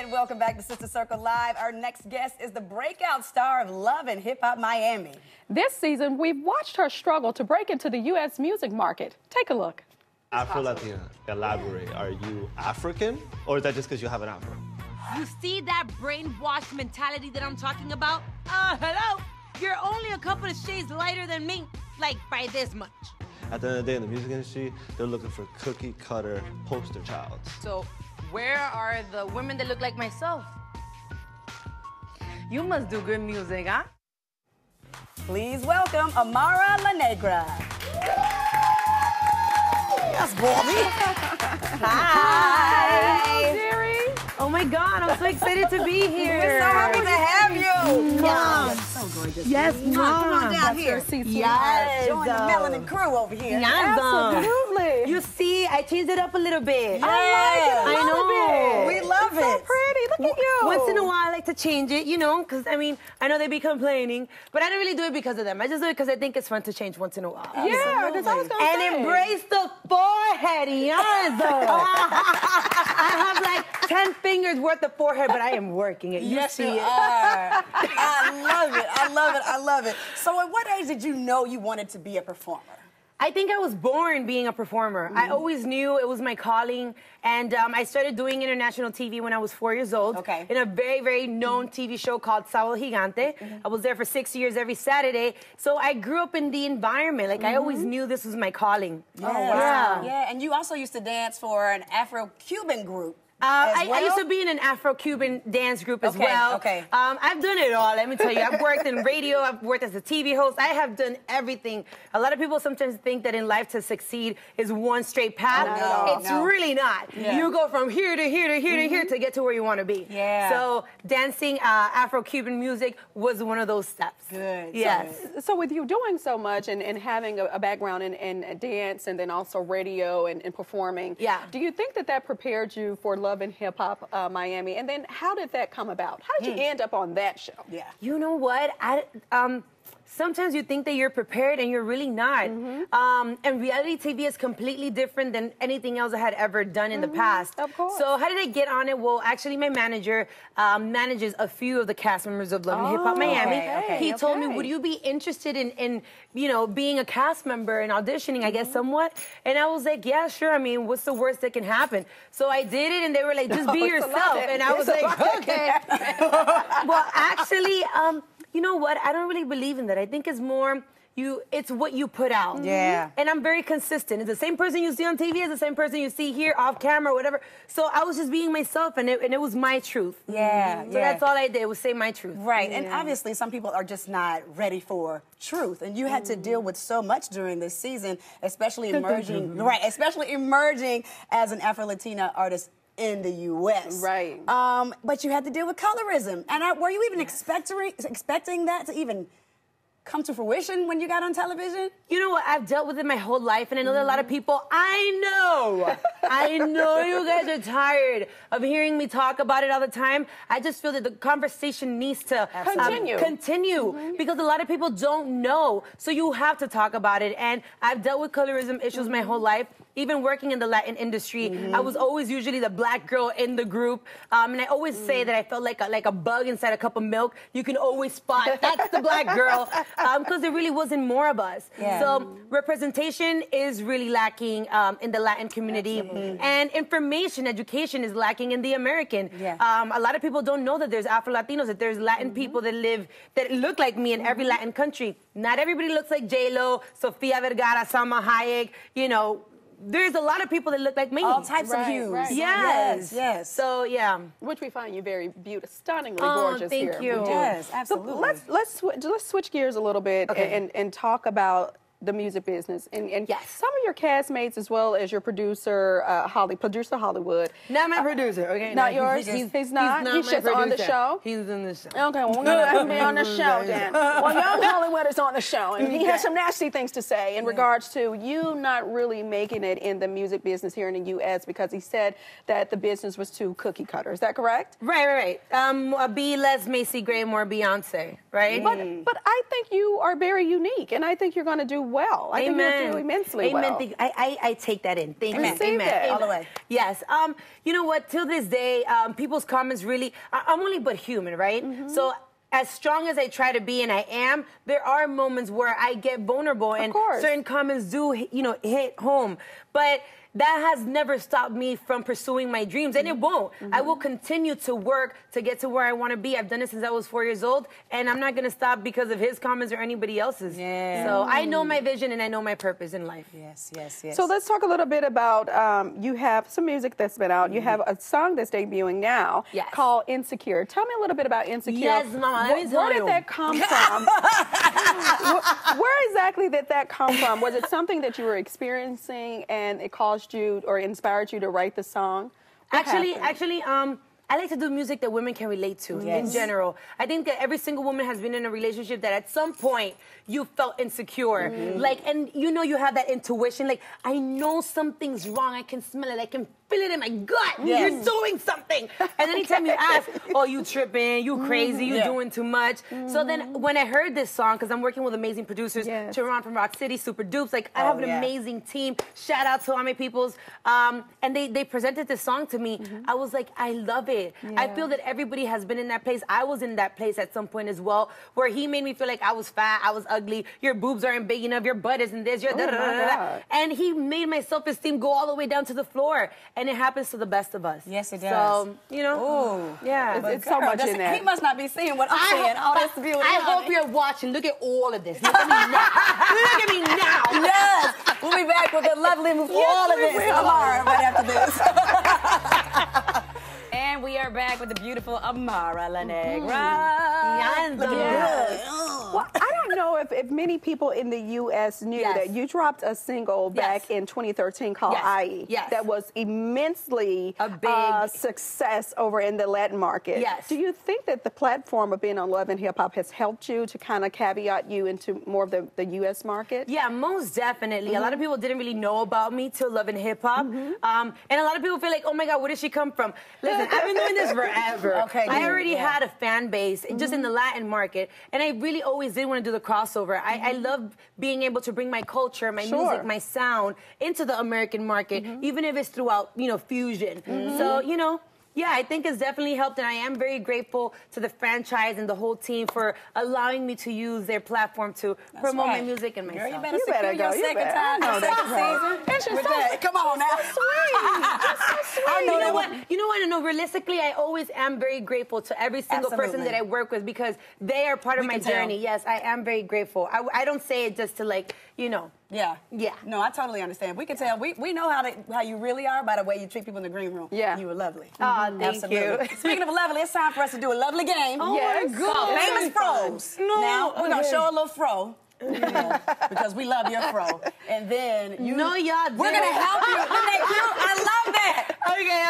and welcome back to Sister Circle Live. Our next guest is the breakout star of Love and Hip Hop Miami. This season, we've watched her struggle to break into the U.S. music market. Take a look. Afro-Latina, elaborate. Are you African, or is that just because you have an afro? You see that brainwashed mentality that I'm talking about? Hello? You're only a couple of shades lighter than me, like by this much. At the end of the day, in the music industry, they're looking for cookie-cutter poster childs. So where are the women that look like myself? You must do good music, huh? Please welcome Amara La Negra. Yes, Bobby. Hi. Hello, dearie. Oh, my God, I'm so excited to be here. We're so happy to have you. Mom. So gorgeous. Yes, Mom. Come on down here. Yes. Join the Melanin crew over here. Yes, absolutely. You see, I changed it up a little bit. Yes. I know. We love it. It's so pretty. Look at you. Once in a while, I like to change it, you know, because, I mean, I know they be complaining, but I don't really do it because of them. I just do it because I think it's fun to change once in a while. Yeah, that's all I was going to say. And embrace the forehead, Yanzo. I have, like, 10 fingers worth of forehead, but I am working it. You yes, see you it. Are. I love it. I love it. I love it. So at what age did you know you wanted to be a performer? I think I was born being a performer. I always knew it was my calling, and I started doing international TV when I was 4 years old. Okay. In a very, very known TV show called Saúl Gigante. I was there for 6 years every Saturday, so I grew up in the environment. Like I always knew this was my calling. Yes. Oh wow! Yeah. Yeah, and you also used to dance for an Afro-Cuban group. I used to be in an Afro-Cuban dance group as well. Okay. I've done it all, let me tell you. I've worked in radio, I've worked as a TV host, I have done everything. A lot of people sometimes think that in life to succeed is one straight path. No, it's really not. Yeah. You go from here to here to here to here to get to where you want to be. Yeah. So dancing Afro-Cuban music was one of those steps. Good. Yes. So with you doing so much and having a background in dance and then also radio and performing, do you think that that prepared you for Love and Hip Hop Miami? And then how did that come about? How did you end up on that show? Yeah. You know what? Sometimes you think that you're prepared and you're really not. And reality TV is completely different than anything else I had ever done in the past. Of course. So how did I get on it? Well, actually, my manager manages a few of the cast members of Love and Hip Hop Miami. He told me, would you be interested in, you know, being a cast member and auditioning, I guess, somewhat? And I was like, yeah, sure. I mean, what's the worst that can happen? So I did it, and they were like, just be yourself. And I was like, okay. Well, actually, you know what? I don't really believe in that. I think it's more it's what you put out. Yeah. And I'm very consistent. It's the same person you see on TV as the same person you see here, off camera, or whatever. So I was just being myself, and it was my truth. Yeah. So that's all I did was say my truth. Right. Yeah. And obviously, some people are just not ready for truth, and you had to deal with so much during this season, especially emerging. Right. Especially emerging as an Afro-Latina artist in the U.S. Right. But you had to deal with colorism. And were you even expecting that to even come to fruition when you got on television? You know what? I've dealt with it my whole life, and I know that a lot of people, I know you guys are tired of hearing me talk about it all the time. I just feel that the conversation needs to continue because a lot of people don't know, so you have to talk about it. And I've dealt with colorism issues my whole life. Even working in the Latin industry, I was always usually the black girl in the group. And I always say that I felt like a bug inside a cup of milk. You can always spot, that's the black girl, because there really wasn't more of us. Yeah. So representation is really lacking in the Latin community. And information, education is lacking in the American. Yeah. A lot of people don't know that there's Afro-Latinos, that there's Latin people that look like me in every Latin country. Not everybody looks like J-Lo, Sofia Vergara, Salma Hayek, you know, there's a lot of people that look like me. All types of hues. Right. Yes. Yes. Yes. So, yeah. Which we find you very beautiful, stunningly gorgeous here. Thank you. Yes, absolutely. So let's switch gears a little bit and talk about the music business. And some of your castmates, as well as your producer, producer Hollywood. Not my producer, okay? Not yours? He's not? He's just on the show? He's in the show. Okay, well, we're going to be on the show then. Well, young Hollywood is on the show, and he has some nasty things to say in regards to you not really making it in the music business here in the U.S. because he said that the business was too cookie cutter. Is that correct? Right. Be less Macy Gray, more Beyonce, right? But I think you are very unique, and I think you're going to do well. I Amen. Think you're doing immensely Amen. Well. Amen. I take that in. Thank Amen. You. Amen. Amen. All the way. Yes. You know what? Till this day, people's comments really. I'm only but human, right? Mm-hmm. So. As strong as I try to be, and I am, there are moments where I get vulnerable, and certain comments do, you know, hit home. But that has never stopped me from pursuing my dreams, and it won't. Mm-hmm. I will continue to work to get to where I want to be. I've done it since I was 4 years old, and I'm not going to stop because of his comments or anybody else's. Yeah. So I know my vision, and I know my purpose in life. Yes, yes, yes. So let's talk a little bit about, you have some music that's been out. Mm-hmm. You have a song that's debuting now called Insecure. Tell me a little bit about Insecure. Yes, Mama. Where did that come from? Where exactly did that come from? Was it something that you were experiencing and it caused you or inspired you to write the song? Actually, I like to do music that women can relate to in general. I think that every single woman has been in a relationship that at some point you felt insecure. Mm-hmm. Like, and you know you have that intuition. Like, I know something's wrong. I can smell it. I can feel it in my gut. Yes. You're doing something. And anytime you ask, oh, you tripping, you crazy, you doing too much. Mm-hmm. So then when I heard this song, because I'm working with amazing producers, Chiron from Rock City, Super Dupes, like I have an amazing team. Shout out to all my peoples. And they presented this song to me. Mm-hmm. I was like, I love it. Yeah. I feel that everybody has been in that place. I was in that place at some point as well, where he made me feel like I was fat, I was ugly, your boobs aren't big enough, your butt isn't this, your da-da-da-da-da. And he made my self-esteem go all the way down to the floor. And it happens to the best of us. Yes, it does. So, you know, it's girl, so much in there. He must not be seeing what I'm seeing. All this beauty. I hope you're watching. Look at all of this. Look at me now. Look at me now. Yes. We'll be back with a lovely move. All of this tomorrow, right after this. And we are back with the beautiful Amara La Negra. Well, I don't know if many people in the U.S. knew that you dropped a single back in 2013 called I.E. Yes. That was immensely a big success over in the Latin market. Yes. Do you think that the platform of being on Love and Hip Hop has helped you to kind of caveat you into more of the U.S. market? Yeah, most definitely. Mm-hmm. A lot of people didn't really know about me till Love and Hip Hop. Mm-hmm. And a lot of people feel like, oh my God, where did she come from? Listen, I've been doing this forever. Okay, I already had a fan base just in the Latin market, and I really always did want to do the crossover. I love being able to bring my culture, my music, my sound into the American market, even if it's throughout, you know, fusion. So, you know, yeah, I think it's definitely helped, and I am very grateful to the franchise and the whole team for allowing me to use their platform to promote my music and myself. Girl, you better secure your second time, your second season. It's your second. Come on now. So sweet. I know that one. You know what? No, realistically, I always am very grateful to every single person that I work with because they are part of my journey. Yes, I am very grateful. I don't say it just to, like, you know. Yeah. Yeah. No, I totally understand. We can tell. We know how you really are by the way you treat people in the green room. Yeah. You were lovely. Oh, thank you. Speaking of lovely, it's time for us to do a lovely game. Oh, my God. Famous froze. No. Now, we're going to show a little fro. Yeah, because we love your fro. And then you know y'all we're going to help you. I love that. Okay.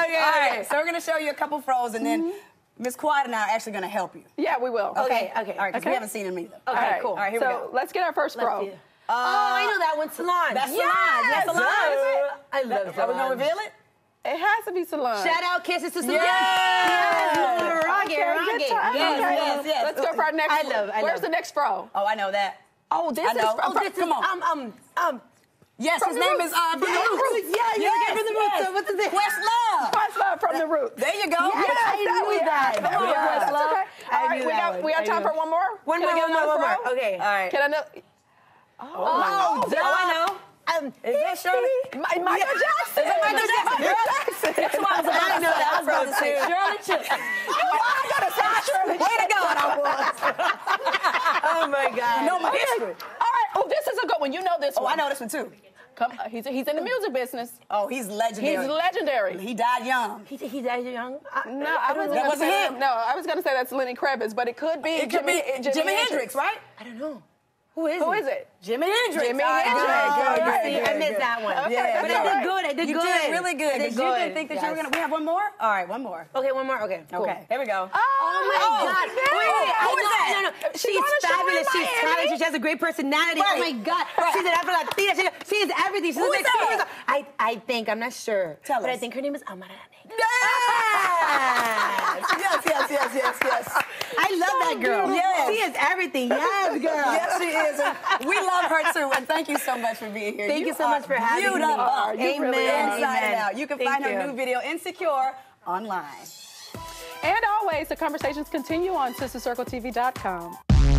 All right. So we're going to show you a couple froze, and then Miss Quad and I are actually going to help you. Yeah, we will. Okay. All right, because we haven't seen him either. Okay, cool. All right, here we go. So let's get our first fro. Oh, I know that one, Salon. That's Salon. That's Salon. I love Salon. Are we gonna reveal it? It has to be Salon. Shout out, kisses to Salon. Yes. Yes. Let's go for our next. I love. Where's the next fro? Oh, I know that. Oh, this is. Oh, this is. Come on. Yes, his name is From the Roots. Yeah, From the Roots. What's his name? Questlove. Questlove from the Roots. There you go. Yes, I knew that. Come on, Questlove. All right, we got time for one more. One more. Okay. All right. Can I know? Oh, I know. Is that Shirley? Michael Jackson. Is it Michael Jackson? That's why I was about to know that. I was about to say Shirley Chips. I got to say Shirley Chips. Way to God, I was. Oh, my God. You know my history. All right. Oh, this is a good one. You know this one. Oh, I know this one, too. Come on. He's in the music business. Oh, he's legendary. He's legendary. He died young. He died young? No, I wasn't going to say him. No, I was going to say that's Lenny Kravitz, but it could be Jimi Hendrix, right? I don't know. Who is it? Jimi Hendrix. Jimi Hendrix. I missed that one. Okay, yeah, but I did good. You did really good. You didn't think that you were going to... We have one more? All right, one more. Okay, one more. Okay, cool. Okay. Here we go. Oh my God. No. Wait, no. She's fabulous. She's talented. She has a great personality. Right. Oh, my God. Right. She's an Afro-Latina. She is everything. She's like... I think. I'm not sure. Tell us. But I think her name is Amara La Negra. Yes, yes, yes, yes, yes. I love that girl. Yes. She is everything. Yes, girl. Yes, she is. We love her, too. And thank you so much for being here. Thank you so much for having me. Amen. Really Inside out. You can find her new video, Insecure, online. And always, the conversations continue on SisterCircleTV.com.